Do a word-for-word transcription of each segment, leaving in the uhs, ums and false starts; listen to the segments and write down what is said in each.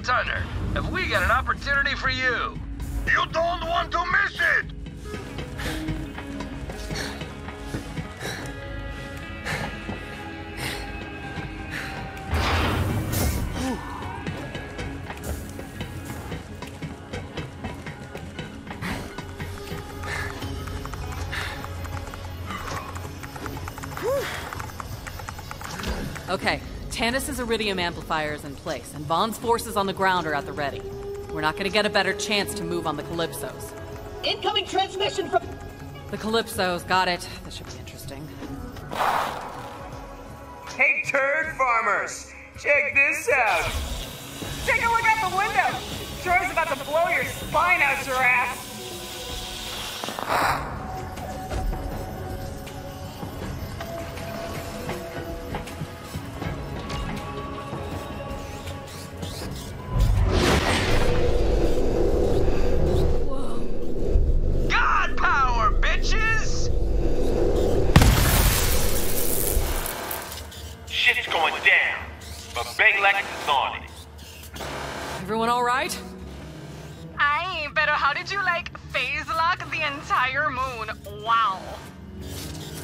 Vault Hunter, have we got an opportunity for you? You don't want to miss it! Okay, Tannis' Iridium amplifier is in place, and Vaughn's forces on the ground are at the ready. We're not gonna get a better chance to move on the Calypsos. Incoming transmission from... The Calypsos, got it. This should be interesting. Hey, turd farmers! Check this out! Take a look out the window! Troy's about to blow your spine out your ass! Baylex is on it. Everyone all right? Aye, but how did you, like, phase lock the entire moon? Wow.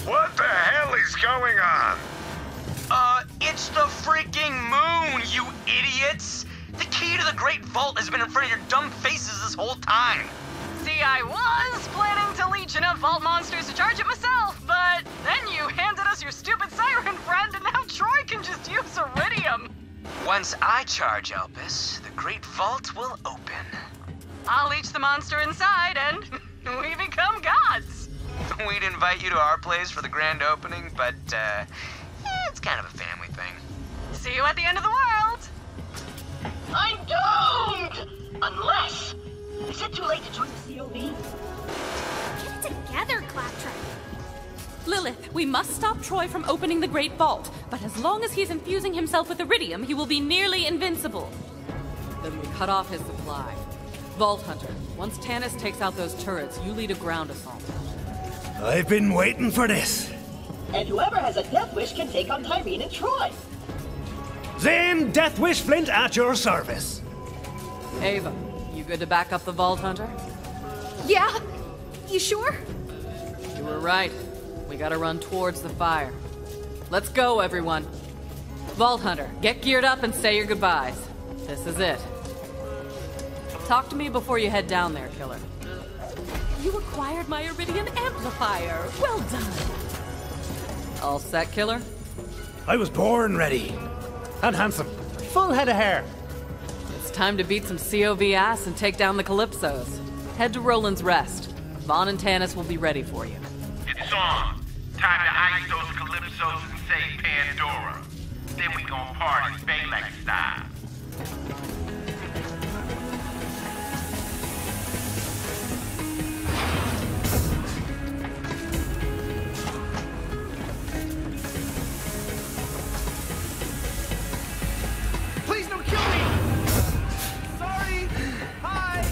What the hell is going on? Uh, it's the freaking moon, you idiots! The key to the Great Vault has been in front of your dumb faces this whole time. See, I was planning to leech enough vault monsters to charge it myself, but then you handed us your stupid siren friend, and now Troy can just use Iridium. Once I charge Elpis, the Great Vault will open. I'll leech the monster inside, and we become gods. We'd invite you to our place for the grand opening, but, uh, it's kind of a family thing. See you at the end of the world! I'm doomed! Unless... Is it too late to join the C O V? Get it together, Claptrap. Lilith, we must stop Troy from opening the Great Vault, but as long as he's infusing himself with Iridium, he will be nearly invincible. Then we cut off his supply. Vault Hunter, once Tannis takes out those turrets, you lead a ground assault. I've been waiting for this. And whoever has a Deathwish can take on Tyreen and Troy. Zane, Deathwish Flint at your service. Ava, you good to back up the Vault Hunter? Yeah? You sure? You were right. We gotta run towards the fire. Let's go, everyone. Vault Hunter, get geared up and say your goodbyes. This is it. Talk to me before you head down there, killer. You acquired my Iridium amplifier. Well done. All set, killer? I was born ready. And handsome. Full head of hair. It's time to beat some C O V ass and take down the Calypsos. Head to Roland's Rest. Vaughn and Tannis will be ready for you. It's on. Time to ice those Calypsos and save Pandora. Then we gon' party Baylex style. Please don't kill me! Sorry! Hi!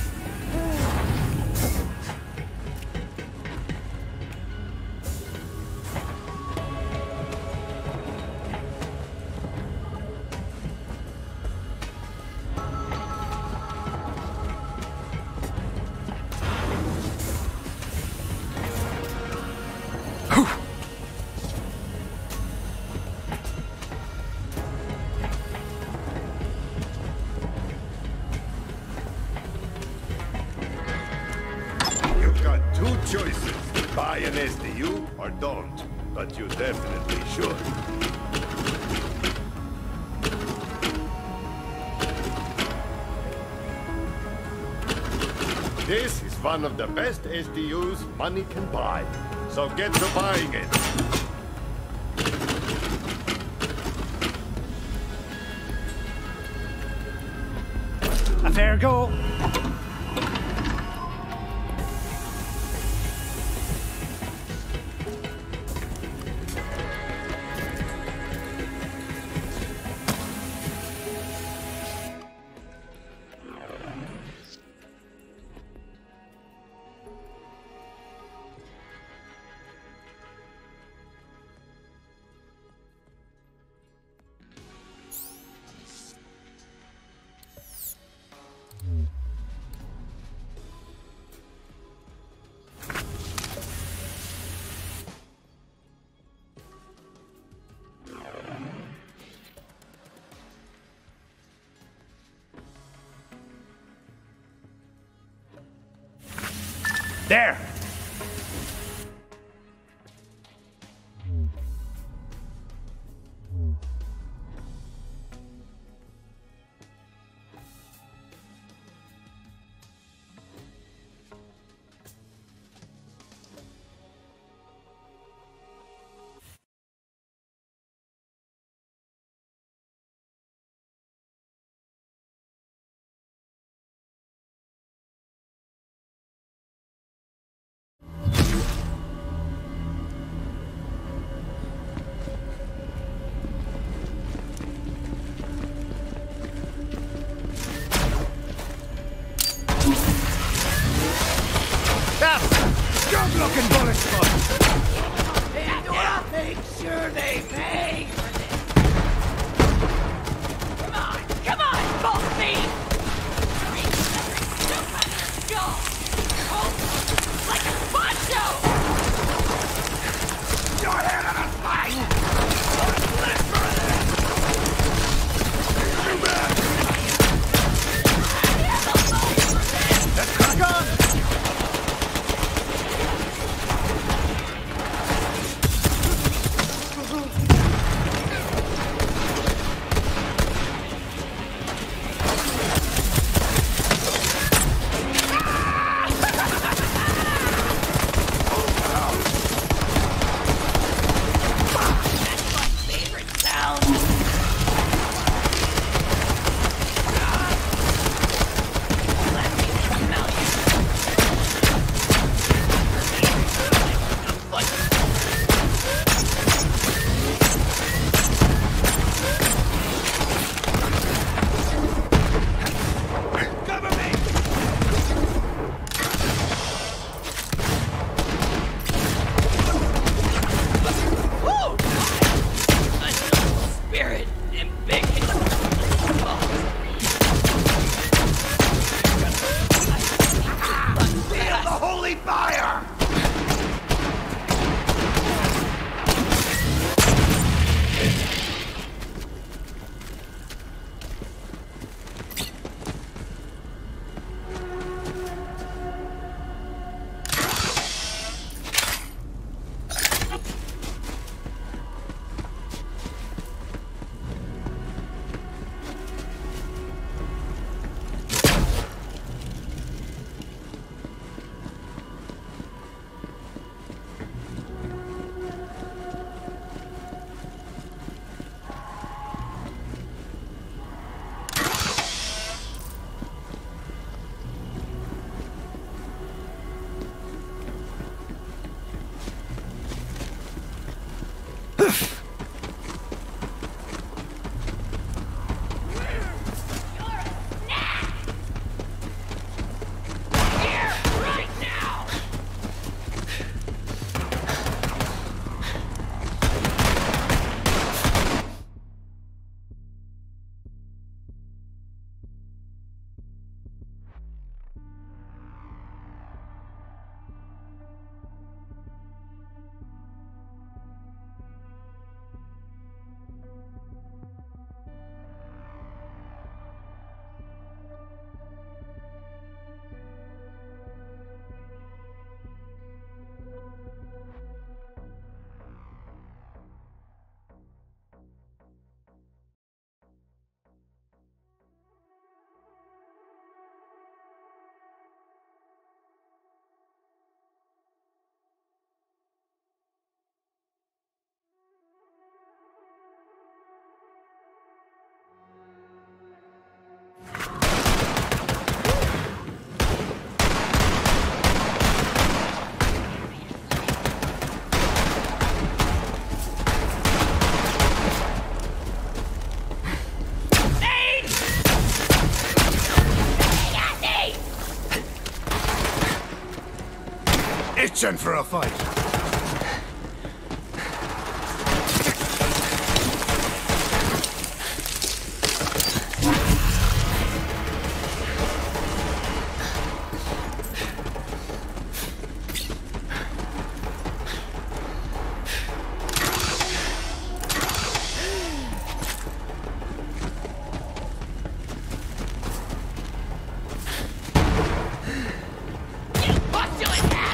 But you definitely should. This is one of the best S D Us money can buy, so get to buying it. A fair go. There. Itching for a fight. Do it now!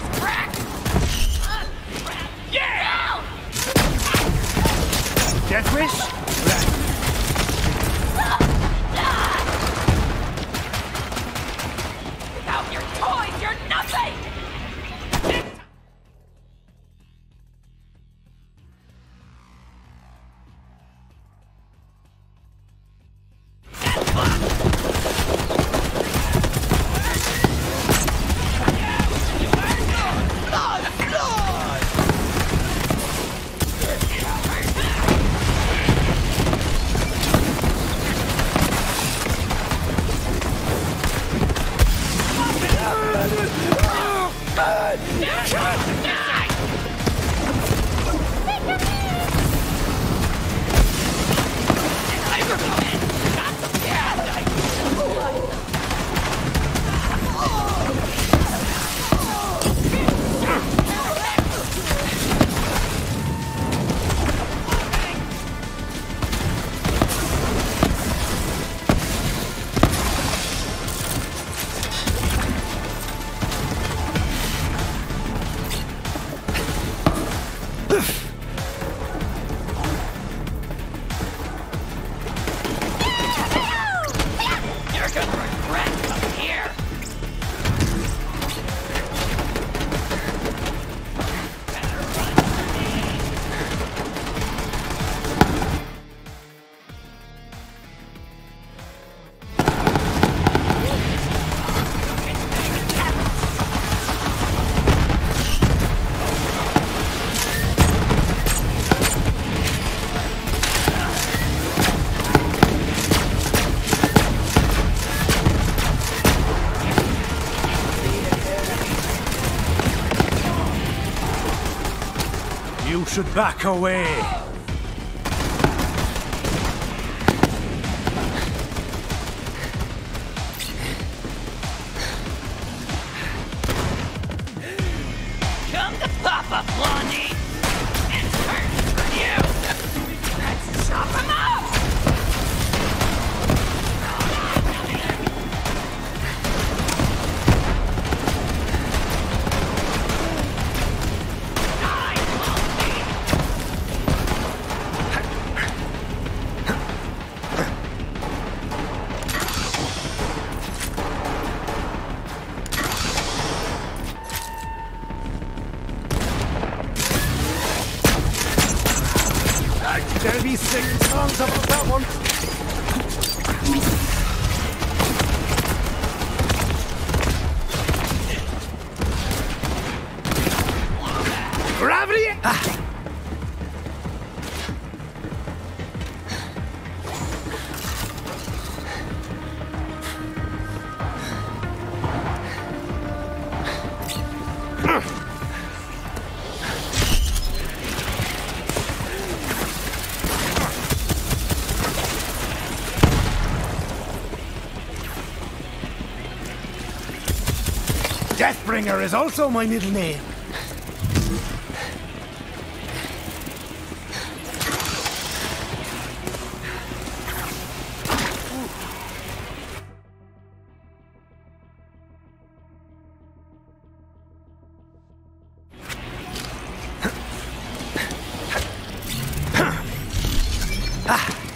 Should back away. Come to Papa, Blondie, and turn for you. Let's chop him up. Deathbringer is also my middle name. Ah!